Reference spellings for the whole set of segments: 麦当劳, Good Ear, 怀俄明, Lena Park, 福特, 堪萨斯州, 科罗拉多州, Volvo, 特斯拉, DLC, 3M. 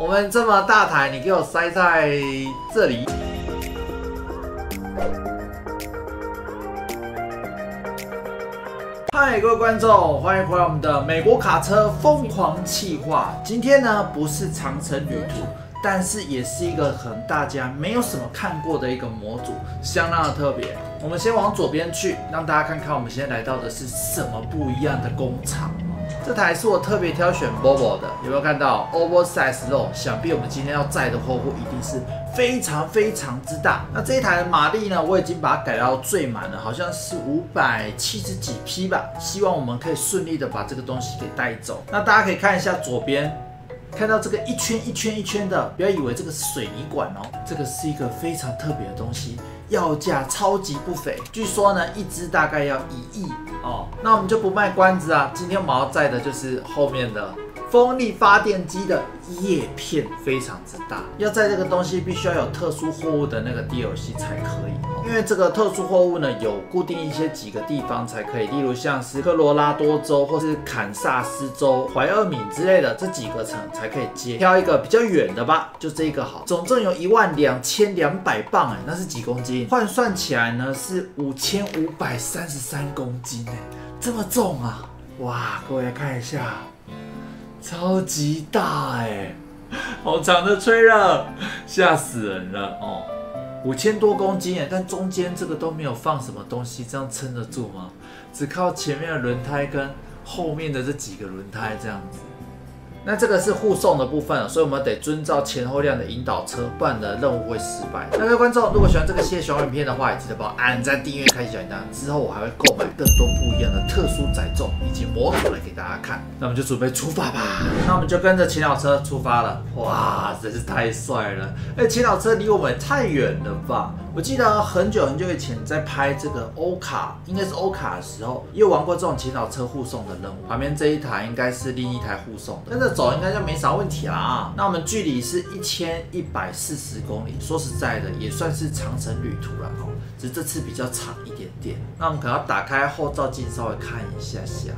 我们这么大台，你给我塞在这里。嗨，各位观众，欢迎回来我们的美国卡车疯狂企划。今天呢，不是长程旅途，但是也是一个可能大家没有什么看过的一个模组，相当的特别。我们先往左边去，让大家看看我们现在来到的是什么不一样的工厂。 这台是我特别挑选 Volvo 的，有没有看到 oversize load？ 想必我们今天要载的货物一定是非常非常之大。那这一台的马力呢，我已经把它改到最满了，好像是570几匹吧。希望我们可以顺利的把这个东西给带走。那大家可以看一下左边。 看到这个一圈一圈一圈的，不要以为这个是水泥管哦，这个是一个非常特别的东西，要价超级不菲，据说呢一只大概要1亿哦。那我们就不卖关子啊，今天我们要载的就是后面的风力发电机的叶片，非常之大。要载这个东西，必须要有特殊货物的那个 DLC 才可以。 因为这个特殊货物呢，有固定一些几个地方才可以，例如像是科罗拉多州或是堪萨斯州、怀俄明之类的这几个城才可以接。挑一个比较远的吧，就这一个好。总共有12200磅，哎，那是几公斤？换算起来呢是5533公斤，哎，这么重啊！哇，各位来看一下，超级大哎，好长的吹了，吓死人了哦。 5000多公斤耶，但中间这个都没有放什么东西，这样撑得住吗？只靠前面的轮胎跟后面的这几个轮胎这样子。那这个是护送的部分，所以我们得遵照前后辆的引导车，不然的任务会失败。那各位观众，如果喜欢这个系列小影片的话，也记得帮我按赞、订阅、开启小铃铛。之后我还会购买更多不一样的特殊载重以及模组来给大家看。那我们就准备出发吧。那我们就跟着前导车出发了。哇，真是太帅了！哎，前导车离我们太远了吧？我记得很久很久以前在拍这个欧卡，应该是欧卡的时候，也有玩过这种前导车护送的任务。旁边这一台应该是另一台护送的，但是 走应该就没啥问题啦啊！那我们距离是1140公里，说实在的也算是长程旅途了哦，只是这次比较长一点点。那我们可能要打开后照镜稍微看一下下。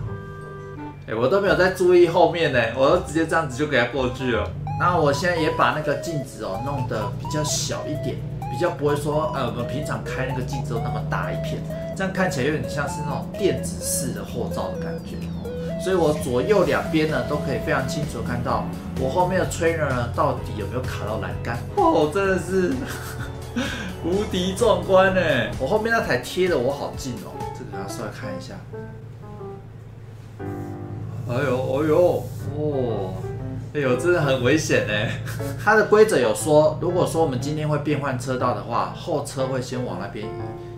哎，我都没有在注意后面呢，我都直接这样子就给它过去了。那我现在也把那个镜子哦弄得比较小一点，比较不会说我们平常开那个镜子都那么大一片，这样看起来有点像是那种电子式的后照的感觉哦。 所以我左右两边呢都可以非常清楚看到我后面的trailer呢到底有没有卡到栏杆哦，真的是无敌壮观哎！我后面那台贴的我好近哦，这个大家稍微看一下。哎呦哎呦哦，哎呦，真的很危险哎！它的规则有说，如果说我们今天会变换车道的话，后车会先往那边移。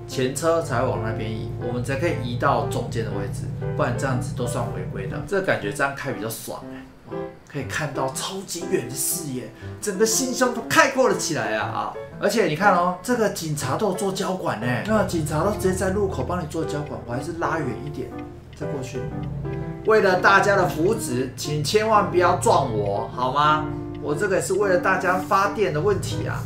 前车才往那边移，我们才可以移到中间的位置，不然这样子都算违规的。这个感觉这样开比较爽哎、可以看到超级远的视野，整个心胸都开阔了起来啊！而且你看哦，这个警察都有做交管哎，那警察都直接在路口帮你做交管，我还是拉远一点再过去。为了大家的福祉，请千万不要撞我好吗？我这个是为了大家发电的问题啊！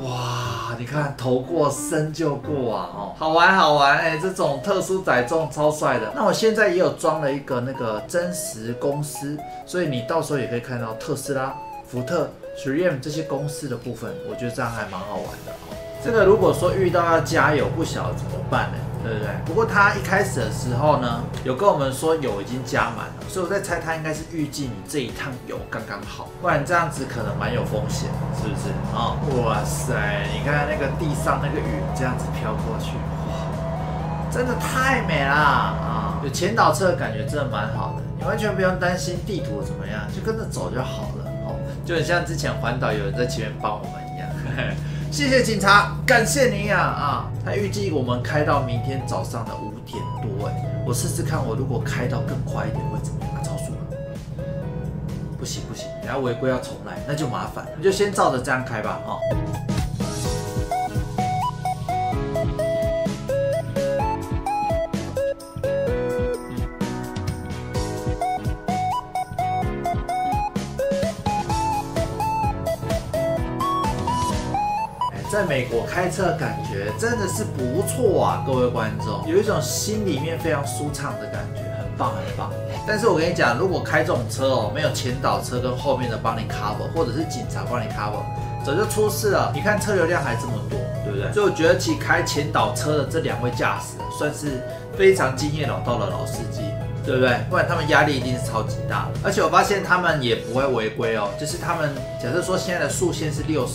哇，你看头过身就过啊！哦，好玩好玩哎、这种特殊载重超帅的。那我现在也有装了一个那个真实公司，所以你到时候也可以看到特斯拉、福特、3M 这些公司的部分，我觉得这样还蛮好玩的哦。这个如果说遇到要加油不晓得怎么办呢？对不对？不过他一开始的时候呢，有跟我们说油已经加满了，所以我在猜他应该是预计你这一趟油刚刚好，不然这样子可能蛮有风险，是不是啊？哇塞，你看那个地上那个雨这样子飘过去，哇，真的太美啦啊！有前导车的感觉真的蛮好的，你完全不用担心地图怎么样，就跟着走就好了哦，就很像之前环岛有人在前面帮我们一样。呵呵 谢谢警察，感谢你呀啊！他预计我们开到明天早上的5点多哎，我试试看，我如果开到更快一点会怎么样？啊、超速了，不行不行，等下违规要重来，那就麻烦，你就先照着这样开吧啊！在美国开车感觉真的是不错啊，各位观众，有一种心里面非常舒畅的感觉，很棒很棒。但是我跟你讲，如果开这种车哦，没有前导车跟后面的帮你 cover， 或者是警察帮你 cover， 早就出事了。你看车流量还这么多，对不对？所以我觉得其开前导车的这两位驾驶算是非常经验老道的老司机，对不对？不然他们压力一定是超级大的。而且我发现他们也不会违规哦，就是他们假设说现在的速限是65，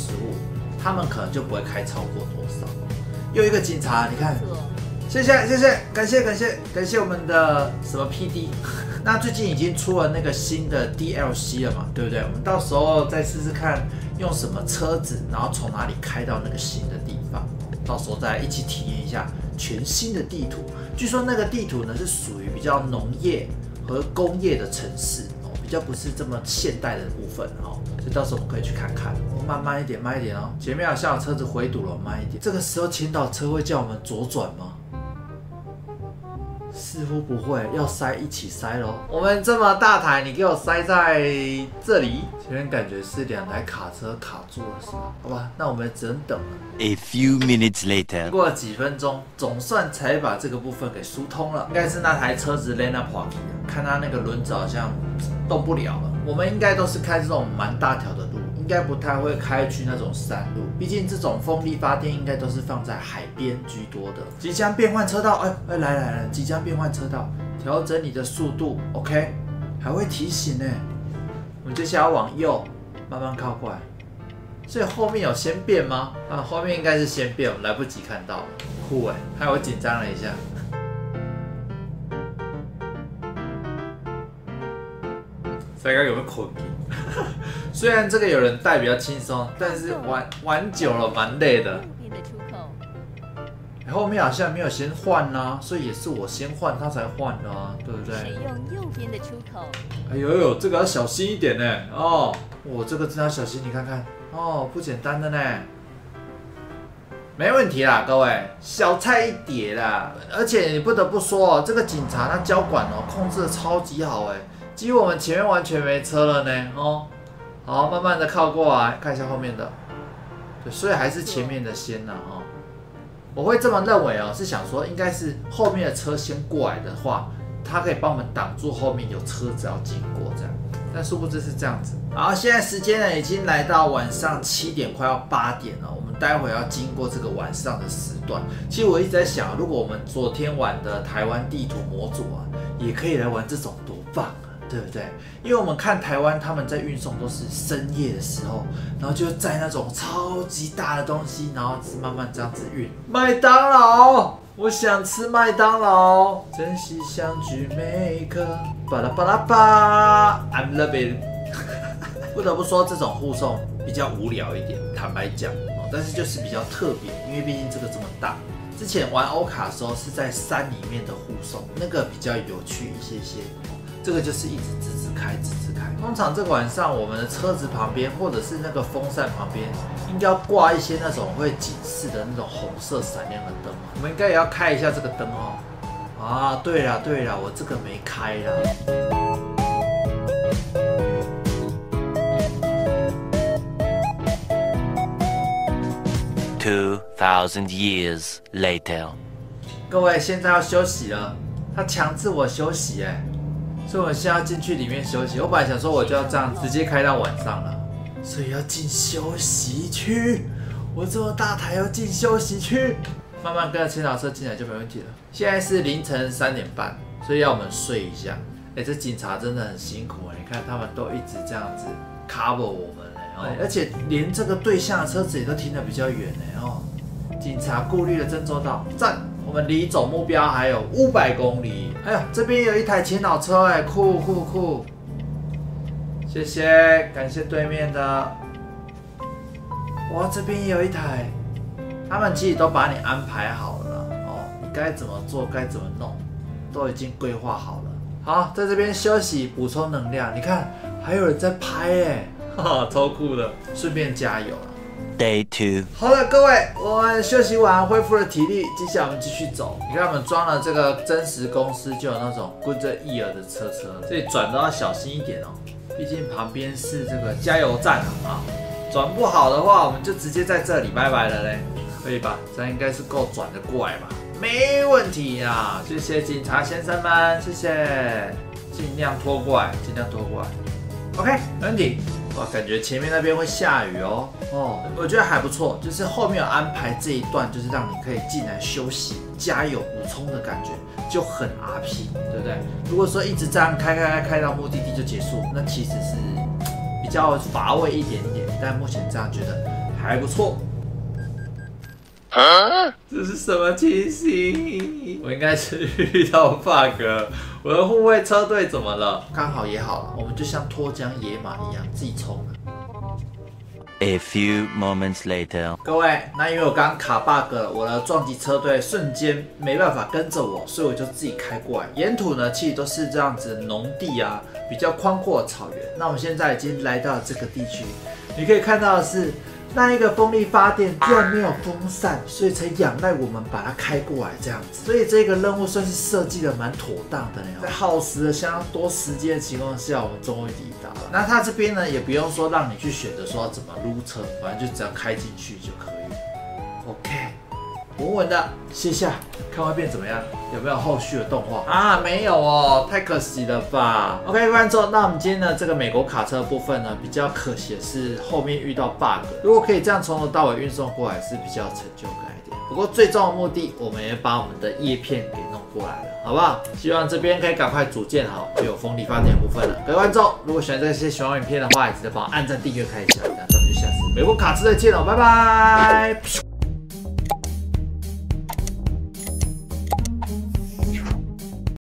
他们可能就不会开超过多少。又一个警察，你看。 谢谢，感谢我们的什么 PD。那最近已经出了那个新的 DLC 了嘛，对不对？我们到时候再试试看用什么车子，然后从哪里开到那个新的地方，到时候再一起体验一下全新的地图。据说那个地图呢是属于比较农业和工业的城市哦，比较不是这么现代的部分哦，所以到时候我们可以去看看。慢一点哦，前面好像有车子回堵了，慢一点。这个时候前导车会叫我们左转吗？ 似乎不会，要塞一起塞咯。我们这么大台，你给我塞在这里，前面感觉是两台卡车卡住了，是吧？好吧，那我们只能等了。A few minutes later， 过了几分钟，总算才把这个部分给疏通了。应该是那台车子 Lena Park， 看它那个轮子好像动不了了。我们应该都是开这种蛮大条的路，应该不太会开去那种山路，毕竟这种风力发电应该都是放在海边居多的。即将变换车道，哎，来，即将变换车道，调整你的速度 ，OK， 还会提醒呢。我们接下来要往右慢慢靠过来，所以后面有先变吗？啊，后面应该是先变，我们来不及看到了，酷哎，害我紧张了一下。 大概有没有困意？虽然这个有人带比较轻松，但是玩久了蛮累的。后面好像没有先换啊，所以也是我先换，他才换的啊，对不对？使用右边的出口。哎呦呦，这个要小心一点呢。哦，我这个真的要小心，你看看，哦，不简单的呢。没问题啦，各位，小菜一碟啦。而且你不得不说哦，这个警察他交管哦，控制的超级好哎。 几乎我们前面完全没车了呢，哦，好，慢慢的靠过来，看一下后面的，对，所以还是前面的先呢，哦，我会这么认为哦，是想说应该是后面的车先过来的话，它可以帮我们挡住后面有车子要经过这样，但殊不知是这样子。好，现在时间呢已经来到晚上7点，快要8点了，我们待会要经过这个晚上的时段。其实我一直在想，如果我们昨天玩的台湾地图模组啊，也可以来玩这种，多棒！ 对不对？因为我们看台湾他们在运送都是深夜的时候，然后就载那种超级大的东西，然后是慢慢这样子运。麦当劳，我想吃麦当劳。珍惜相聚每一刻，巴拉巴拉巴 ，I'm loving。不得不说，这种护送比较无聊一点，坦白讲，但是就是比较特别，因为毕竟这个这么大。 之前玩欧卡的时候是在山里面的护送，那个比较有趣一些些。这个就是一直直开。通常这个晚上我们的车子旁边或者是那个风扇旁边，应该要挂一些那种会警示的那种红色闪亮的灯。我们应该也要开一下这个灯哦。啊，对了，我这个没开啦。 2000 years later， 各位现在要休息了，他强制我休息哎，所以我现在要进去里面休息。我本来想说我就要这样直接开到晚上了，所以要进休息区。我这么大台要进休息区，慢慢跟着前导车进来就没问题了。现在是凌晨3点半，所以要我们睡一下。哎，这警察真的很辛苦哎，你看他们都一直这样子 cover 我们。 而且连这个对向的车子也都停得比较远呢哦。警察顾虑了真周到，赞！我们离总目标还有500公里。哎呦，这边有一台前导车哎，酷！谢谢，感谢对面的。哇，这边也有一台，他们其实都把你安排好了哦，你该怎么做该怎么弄，都已经规划好了。好，在这边休息补充能量。你看，还有人在拍哎。 超酷的，顺便加油了。Day 2， 好了，各位，我们休息完恢复了体力，接下来我们继续走。你看，我们装了这个真实公司就有那种 Good Ear 的车，所以转都要小心一点哦，毕竟旁边是这个加油站啊。转不好的话，我们就直接在这里拜拜了嘞，可以吧？咱应该是够转的过来吧。没问题啊！谢谢警察先生们，谢谢，尽量拖过来，尽量拖过来。OK， 没问题。哇，感觉前面那边会下雨哦。哦，我觉得还不错，就是后面有安排这一段，就是让你可以进来休息、加油、补充的感觉，就很 RP， 对不对？如果说一直这样开到目的地就结束，那其实是比较乏味一点点。但目前这样觉得还不错。 啊！这是什么情形？我应该是遇到 bug， 我的护卫车队怎么了？刚好也好了，我们就像脱缰野马一样自己冲了。A few moments later， 各位，那因为我刚卡 bug 了，我的撞击车队瞬间没办法跟着我，所以我就自己开过来。沿途呢，其实都是这样子农地啊，比较宽阔的草原。那我们现在已经来到了这个地区，你可以看到的是。 那一个风力发电居然没有风扇，所以才仰赖我们把它开过来这样子。所以这个任务算是设计的蛮妥当的了。在耗时了相当多时间的情况下，我们终于抵达了。那它这边呢，也不用说让你去选择说要怎么撸车，反正就只要开进去就可以。OK， 稳稳的卸下，看外面怎么样，有没有后续的动画啊？没有哦，太可惜了吧。OK， 观众，那我们今天呢这个美国卡车的部分呢，比较可惜的是后面遇到 bug， 如果可以这样从头到尾运送过来，是比较有成就感一点。不过最终的目的，我们也把我们的叶片给弄过来了，好不好？希望这边可以赶快组建好，就有风力发电的部分了。各位观众，如果喜欢这些喜欢影片的话，也记得帮我按赞、订阅、开一下，这样咱们就下次美国卡车再见了，拜拜。